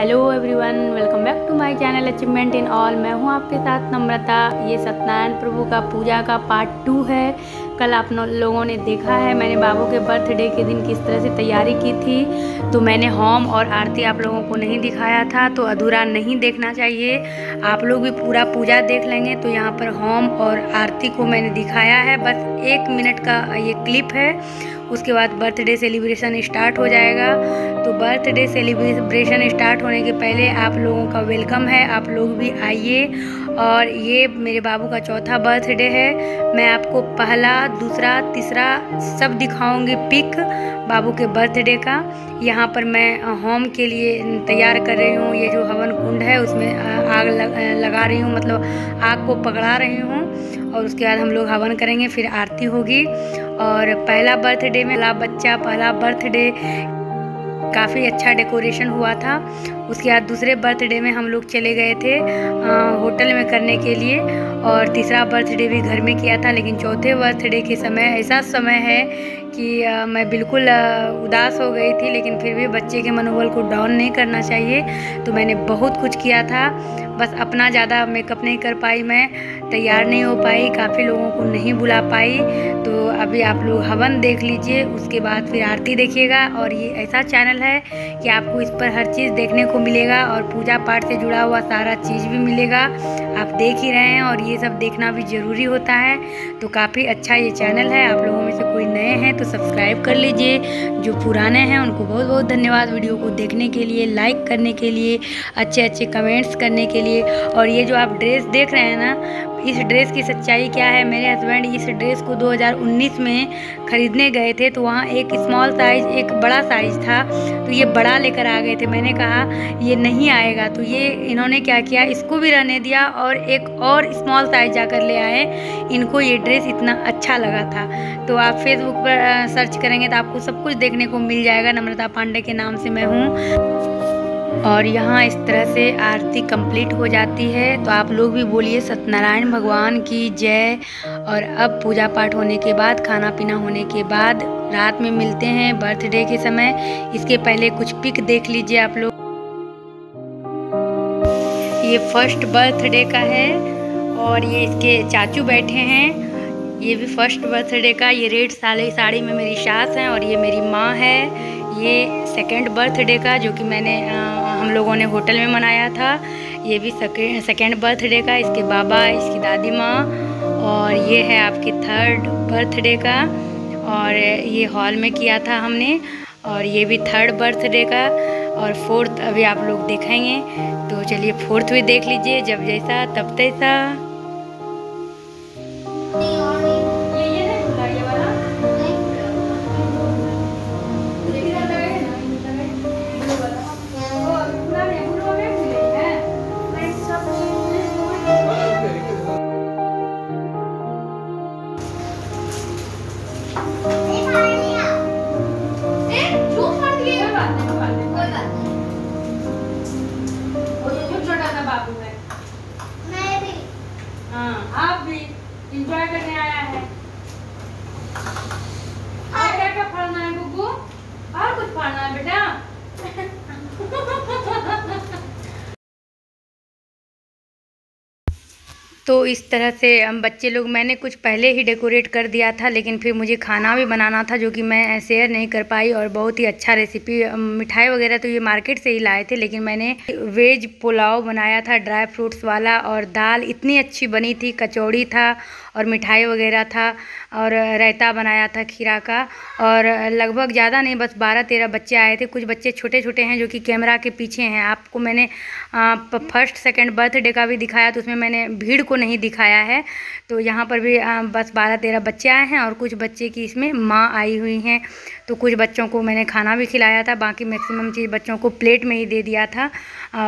Hello everyone, welcome back to my channel achievement in all. मैं हूं आपके साथ नम्रता। ये सत्यनारायण प्रभु का पूजा का पार्ट 2 है। कल आप लोगों ने देखा है मैंने बाबू के बर्थडे के दिन किस तरह से तैयारी की थी, तो मैंने होम और आरती आप लोगों को नहीं दिखाया था, तो अधूरा नहीं देखना चाहिए। आप लोग भी पूरा पूजा देख लेंगे। तो यहाँ पर होम और आरती को मैंने दिखाया है, बस 1 मिनट का ये क्लिप है। उसके बाद बर्थडे सेलिब्रेशन स्टार्ट हो जाएगा। तो बर्थडे सेलिब्रेशन स्टार्ट होने के पहले आप लोगों का वेलकम है, आप लोग भी आइए। और ये मेरे बाबू का 4था बर्थडे है। मैं आपको 1, 2, 3 सब दिखाऊंगी पिक बाबू के बर्थडे का। यहाँ पर मैं होम के लिए तैयार कर रही हूँ। ये जो हवन कुंड है उसमें आग लगा रही हूँ, मतलब आग को पकड़ा रही हूँ। और उसके बाद हम लोग हवन करेंगे, फिर आरती होगी। और पहला बर्थडे में मेरा बच्चा पहला बर्थडे काफ़ी अच्छा डेकोरेशन हुआ था। उसके बाद दूसरे बर्थडे में हम लोग चले गए थे होटल में करने के लिए। और तीसरा बर्थडे भी घर में किया था। लेकिन चौथे बर्थडे के समय ऐसा समय है कि मैं बिल्कुल उदास हो गई थी। लेकिन फिर भी बच्चे के मनोबल को डाउन नहीं करना चाहिए, तो मैंने बहुत कुछ किया था। बस अपना ज़्यादा मेकअप नहीं कर पाई, मैं तैयार नहीं हो पाई, काफ़ी लोगों को नहीं बुला पाई। तो अभी आप लोग हवन देख लीजिए, उसके बाद फिर आरती देखिएगा। और ये ऐसा चैनल है कि आपको इस पर हर चीज़ देखने को मिलेगा और पूजा पाठ से जुड़ा हुआ सारा चीज़ भी मिलेगा। आप देख ही रहे हैं और ये सब देखना भी ज़रूरी होता है। तो काफ़ी अच्छा ये चैनल है। आप लोगों में से कोई नए हैं तो सब्सक्राइब कर लीजिए। जो पुराने हैं उनको बहुत बहुत धन्यवाद वीडियो को देखने के लिए, लाइक करने के लिए, अच्छे अच्छे कमेंट्स करने के लिए। और ये जो आप ड्रेस देख रहे हैं ना, इस ड्रेस की सच्चाई क्या है। मेरे हस्बैंड इस ड्रेस को 2019 में ख़रीदने गए थे, तो वहाँ एक स्मॉल साइज़ एक बड़ा साइज़ था, तो ये बड़ा लेकर आ गए थे। मैंने कहा ये नहीं आएगा, तो ये इन्होंने क्या किया, इसको भी रहने दिया और एक और स्मॉल साइज़ जाकर ले आए। इनको ये ड्रेस इतना अच्छा लगा था। तो आप फेसबुक पर सर्च करेंगे तो आपको सब कुछ देखने को मिल जाएगा। नम्रता पांडे के नाम से मैं हूँ। और यहाँ इस तरह से आरती कंप्लीट हो जाती है। तो आप लोग भी बोलिए सत्यनारायण भगवान की जय। और अब पूजा पाठ होने के बाद, खाना पीना होने के बाद रात में मिलते हैं बर्थडे के समय। इसके पहले कुछ पिक देख लीजिए आप लोग। ये फर्स्ट बर्थडे का है और ये इसके चाचू बैठे हैं। ये भी फर्स्ट बर्थडे का। ये रेड साड़ी में मेरी सास हैं और ये मेरी माँ है। ये सेकंड बर्थडे का, जो कि मैंने हम लोगों ने होटल में मनाया था। ये भी सेकंड बर्थडे का, इसके बाबा, इसकी दादी माँ। और ये है आपके थर्ड बर्थडे का, और ये हॉल में किया था हमने। और ये भी थर्ड बर्थडे का। और फोर्थ अभी आप लोग देखेंगे, तो चलिए फोर्थ भी देख लीजिए। जब जैसा तब तैसा। एंजॉय करने आया है। और क्या क्या फाड़ना है गुगू? और कुछ फाड़ना है बेटा? तो इस तरह से हम बच्चे लोग, मैंने कुछ पहले ही डेकोरेट कर दिया था, लेकिन फिर मुझे खाना भी बनाना था जो कि मैं शेयर नहीं कर पाई। और बहुत ही अच्छा रेसिपी, मिठाई वगैरह तो ये मार्केट से ही लाए थे, लेकिन मैंने वेज पुलाव बनाया था ड्राई फ्रूट्स वाला। और दाल इतनी अच्छी बनी थी, कचौड़ी था और मिठाई वगैरह था, और रायता बनाया था खीरा का। और लगभग ज़्यादा नहीं, बस 12-13 बच्चे आए थे। कुछ बच्चे छोटे छोटे हैं जो कि कैमरा के पीछे हैं। आपको मैंने फर्स्ट सेकेंड बर्थडे का भी दिखाया, तो उसमें मैंने भीड़ को नहीं दिखाया है। तो यहाँ पर भी बस 12-13 बच्चे आए हैं। और कुछ बच्चे की इसमें माँ आई हुई हैं, तो कुछ बच्चों को मैंने खाना भी खिलाया था, बाकी मैक्सिमम चीज़ बच्चों को प्लेट में ही दे दिया था।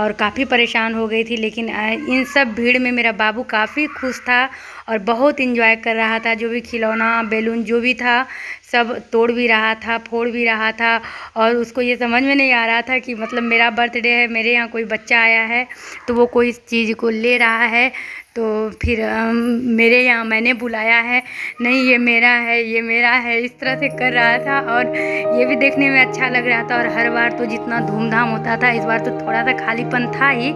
और काफ़ी परेशान हो गई थी, लेकिन इन सब भीड़ में मेरा बाबू काफ़ी खुश था और बहुत इंजॉय कर रहा था। जो भी खिलौना बैलून जो भी था सब तोड़ भी रहा था, फोड़ भी रहा था। और उसको ये समझ में नहीं आ रहा था कि मतलब मेरा बर्थडे है, मेरे यहाँ कोई बच्चा आया है तो वो कोई इस चीज़ को ले रहा है। तो फिर मेरे यहाँ मैंने बुलाया है, नहीं ये मेरा है, ये मेरा है, इस तरह से कर रहा था। और ये भी देखने में अच्छा लग रहा था। और हर बार तो जितना धूमधाम होता था, इस बार तो थोड़ा सा खालीपन था ही,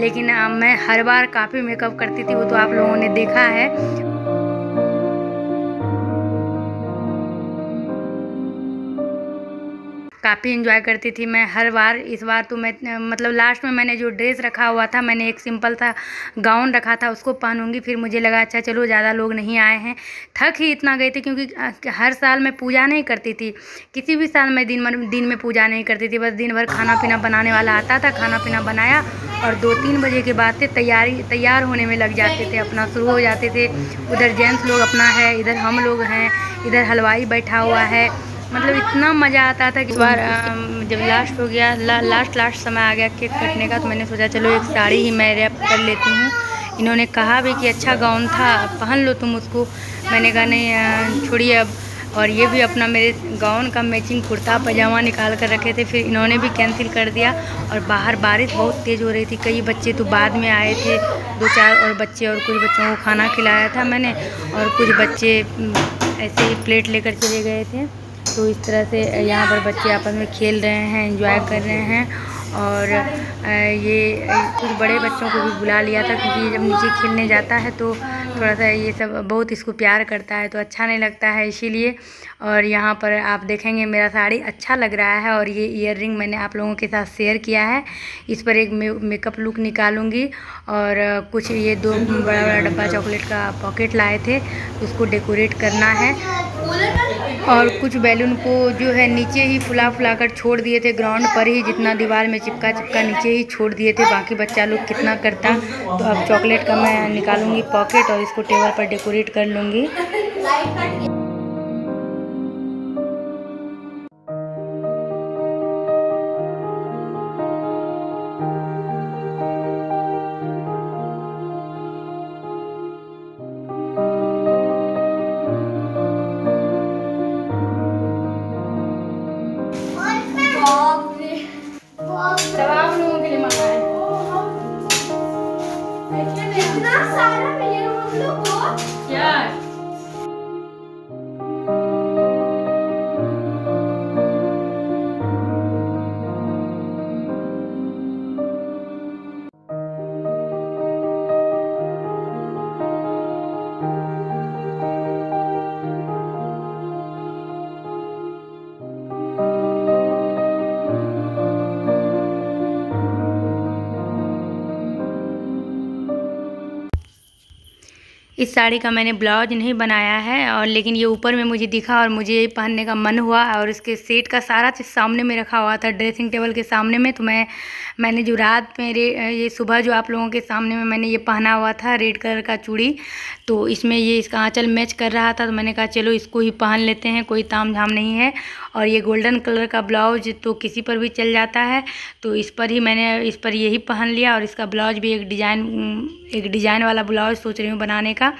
लेकिन मैं हर बार काफ़ी मेकअप करती थी, वो तो आप लोगों ने देखा है। काफ़ी इन्जॉय करती थी मैं हर बार। इस बार तो मैं मतलब लास्ट में मैंने जो ड्रेस रखा हुआ था, मैंने एक सिंपल सा गाउन रखा था, उसको पहनूंगी। फिर मुझे लगा अच्छा चलो ज़्यादा लोग नहीं आए हैं, थक ही इतना गए थे क्योंकि हर साल मैं पूजा नहीं करती थी, किसी भी साल मैं दिन में पूजा नहीं करती थी। बस दिन भर खाना पीना बनाने वाला आता था, खाना पीना बनाया और 2-3 बजे के बाद से तैयार होने में लग जाते थे, अपना शुरू हो जाते थे। उधर जेंट्स लोग अपना है, इधर हम लोग हैं, इधर हलवाई बैठा हुआ है, मतलब इतना मज़ा आता था। कि इस बार जब लास्ट हो गया, लास्ट समय आ गया केक कटने का, तो मैंने सोचा चलो एक साड़ी ही मैं रैप कर लेती हूँ। इन्होंने कहा भी कि अच्छा गाउन था, पहन लो तुम उसको। मैंने कहा नहीं छोड़िए अब। और ये भी अपना मेरे गाउन का मैचिंग कुर्ता पजामा निकाल कर रखे थे, फिर इन्होंने भी कैंसिल कर दिया। और बाहर बारिश बहुत तेज़ हो रही थी, कई बच्चे तो बाद में आए थे, 2-4 और बच्चे, और कुछ बच्चों को खाना खिलाया था मैंने, और कुछ बच्चे ऐसे ही प्लेट लेकर चले गए थे। तो इस तरह से यहाँ पर बच्चे आपस में खेल रहे हैं, एंजॉय कर रहे हैं। और ये कुछ बड़े बच्चों को भी बुला लिया था, क्योंकि जब नीचे खेलने जाता है तो थोड़ा सा ये सब बहुत इसको प्यार करता है, तो अच्छा नहीं लगता है इसीलिए। और यहाँ पर आप देखेंगे मेरा साड़ी अच्छा लग रहा है, और ये ईयर रिंग मैंने आप लोगों के साथ शेयर किया है। इस पर एक मेकअप लुक निकालूंगी। और कुछ ये 2 बड़ा डब्बा चॉकलेट का पॉकेट लाए थे, उसको डेकोरेट करना है। और कुछ बैलून को जो है नीचे ही फुला कर छोड़ दिए थे, ग्राउंड पर ही, जितना दीवार में चिपका नीचे ही छोड़ दिए थे, बाकी बच्चा लोग कितना करता। तो अब चॉकलेट का मैं निकालूंगी पॉकेट और इसको टेबल पर डेकोरेट कर लूँगी। इस साड़ी का मैंने ब्लाउज नहीं बनाया है, और लेकिन ये ऊपर में मुझे दिखा और मुझे पहनने का मन हुआ। और इसके सेट का सारा चीज़ सामने में रखा हुआ था, ड्रेसिंग टेबल के सामने में। तो मैंने जो रात मेरे ये सुबह जो आप लोगों के सामने में मैंने ये पहना हुआ था, रेड कलर का चूड़ी, तो इसमें ये इसका आँचल मैच कर रहा था, तो मैंने कहा चलो इसको ही पहन लेते हैं, कोई ताम झाम नहीं है। और ये गोल्डन कलर का ब्लाउज तो किसी पर भी चल जाता है, तो इस पर यही पहन लिया। और इसका ब्लाउज भी एक डिज़ाइन वाला ब्लाउज सोच रही हूँ बनाने का।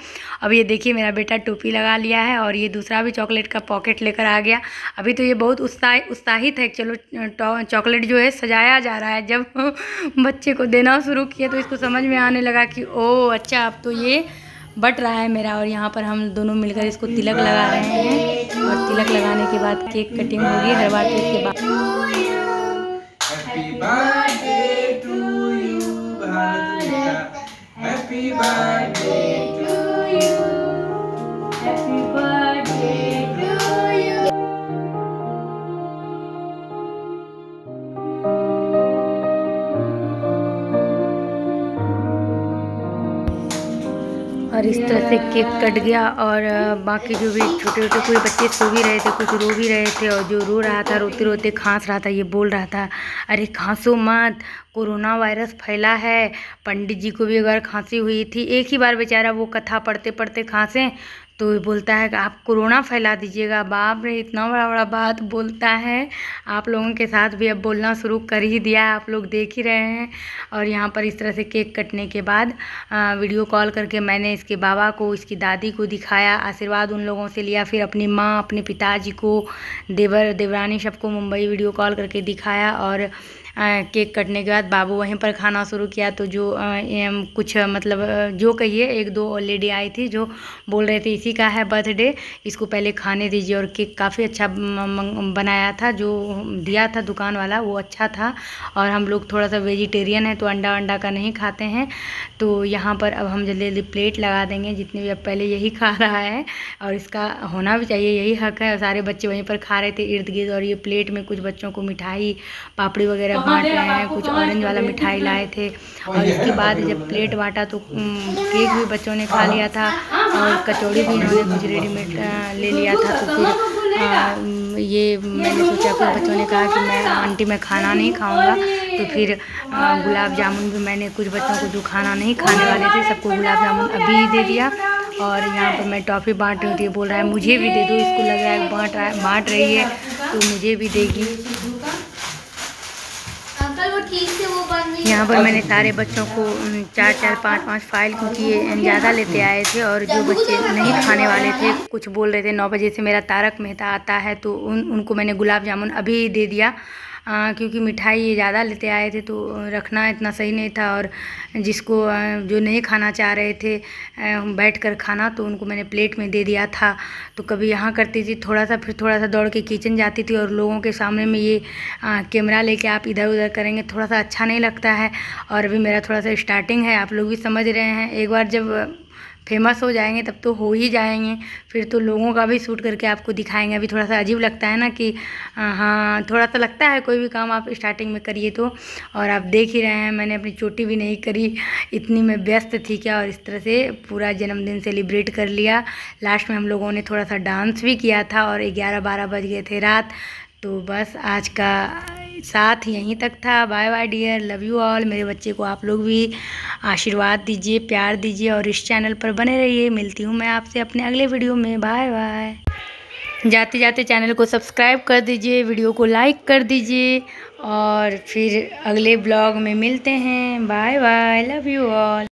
अब ये देखिए मेरा बेटा टोपी लगा लिया है, और ये दूसरा भी चॉकलेट का पॉकेट लेकर आ गया। अभी तो ये बहुत उत्साहित है, चलो चॉकलेट जो है सजाया जा रहा है। जब बच्चे को देना शुरू किया तो इसको समझ में आने लगा कि ओह अच्छा अब तो ये बट रहा है मेरा। और यहाँ पर हम दोनों मिलकर इसको तिलक लगा रहे हैं, और तिलक लगाने के बाद केक कटिंग होगी हर बार केक के बाद। और इस तरह से केक कट गया। और बाकी जो भी छोटे कोई बच्चे सो भी रहे थे, कुछ रो भी रहे थे, और जो रो रहा था रोते रोते खांस रहा था, ये बोल रहा था अरे खांसो मत, कोरोना वायरस फैला है। पंडित जी को भी एक बार खांसी हुई थी, एक ही बार बेचारा वो कथा पढ़ते पढ़ते खांसे, तो ये बोलता है कि आप कोरोना फैला दीजिएगा। बाप रे इतना बड़ा बात बोलता है। आप लोगों के साथ भी अब बोलना शुरू कर ही दिया है, आप लोग देख ही रहे हैं। और यहाँ पर इस तरह से केक कटने के बाद वीडियो कॉल करके मैंने इसके बाबा को, इसकी दादी को दिखाया, आशीर्वाद उन लोगों से लिया, फिर अपनी माँ, अपने पिताजी को, देवर देवरानी सबको मुंबई वीडियो कॉल करके दिखाया। और केक कटने के बाद बाबू वहीं पर खाना शुरू किया। तो जो कुछ मतलब जो कहिए एक दो लेडी आई थी जो बोल रहे थे इसी का है बर्थडे, इसको पहले खाने दीजिए। और केक काफ़ी अच्छा बनाया था, जो दिया था दुकान वाला वो अच्छा था। और हम लोग थोड़ा सा वेजिटेरियन है तो अंडा अंडा का नहीं खाते हैं। तो यहाँ पर अब हम जल्दी जल्दी प्लेट लगा देंगे जितने भी, अब पहले यही खा रहा है और इसका होना भी चाहिए, यही हक है। सारे बच्चे वहीं पर खा रहे थे इर्द गिर्द। और ये प्लेट में कुछ बच्चों को मिठाई पापड़ी वगैरह बांट रहे हैं, कुछ ऑरेंज वाला मिठाई लाए थे। और इसके बाद जब प्लेट बांटा तो केक भी बच्चों ने खा लिया था और कचौड़ी भी इन्होंने कुछ रेडीमेड ले लिया था। तो फिर ये मैंने सोचा, कुछ बच्चों ने कहा कि मैं आंटी मैं खाना नहीं खाऊंगा, तो फिर गुलाब जामुन भी मैंने कुछ बच्चों को जो खाना नहीं खाने वाले थे सबको गुलाब जामुन अभी दे दिया। और यहाँ पर मैं टॉफ़ी बांट रही थी, बोल रहा है मुझे भी दे दो, इसको लग रहा है बांट रही है तो मुझे भी देगी। यहाँ पर मैंने सारे बच्चों को 4-4, 5-5 फाइल, क्योंकि ये ज़्यादा लेते आए थे। और जो बच्चे नहीं खाने वाले थे कुछ बोल रहे थे, 9 बजे से मेरा तारक मेहता आता है, तो उनको मैंने गुलाब जामुन अभी दे दिया क्योंकि मिठाई ये ज़्यादा लेते आए थे तो रखना इतना सही नहीं था। और जिसको जो नहीं खाना चाह रहे थे बैठकर खाना, तो उनको मैंने प्लेट में दे दिया था। तो कभी यहाँ करती थी थोड़ा सा, फिर थोड़ा सा दौड़ के किचन जाती थी। और लोगों के सामने में ये कैमरा लेके आप इधर उधर करेंगे, थोड़ा सा अच्छा नहीं लगता है। और अभी मेरा थोड़ा सा स्टार्टिंग है, आप लोग भी समझ रहे हैं। एक बार जब फेमस हो जाएंगे तब तो हो ही जाएंगे, फिर तो लोगों का भी शूट करके आपको दिखाएंगे। अभी थोड़ा सा अजीब लगता है ना कि हाँ, थोड़ा सा लगता है कोई भी काम आप स्टार्टिंग में करिए तो। और आप देख ही रहे हैं मैंने अपनी चोटी भी नहीं करी, इतनी मैं व्यस्त थी क्या। और इस तरह से पूरा जन्मदिन सेलिब्रेट कर लिया। लास्ट में हम लोगों ने थोड़ा सा डांस भी किया था और 11-12 बज गए थे रात। तो बस आज का साथ यहीं तक था। Bye bye dear, love you all. मेरे बच्चे को आप लोग भी आशीर्वाद दीजिए, प्यार दीजिए और इस चैनल पर बने रहिए। मिलती हूँ मैं आपसे अपने अगले वीडियो में। Bye bye. जाते जाते चैनल को सब्सक्राइब कर दीजिए, वीडियो को लाइक कर दीजिए और फिर अगले ब्लॉग में मिलते हैं। Bye bye, love you all.